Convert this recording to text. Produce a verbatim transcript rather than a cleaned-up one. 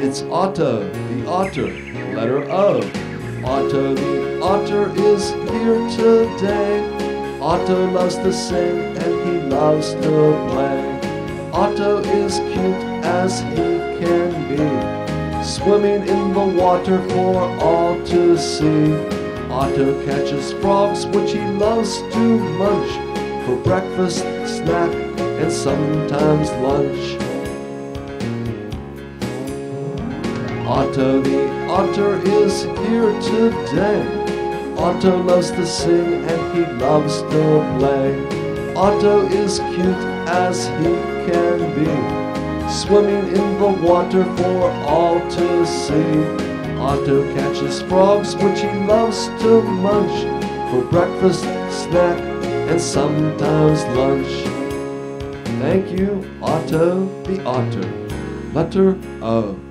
It's Otto the otter, letter O. Otto the otter is here today. Otto loves to sing and he loves to play. Otto is cute as he can be, swimming in the water for all to see. Otto catches frogs which he loves to munch for breakfast, snack, and sometimes lunch. Otto the otter is here today. Otto loves to sing and he loves to play. Otto is cute as he can be, swimming in the water for all to see. Otto catches frogs which he loves to munch for breakfast, snack, and sometimes lunch. Thank you, Otto the otter, letter O.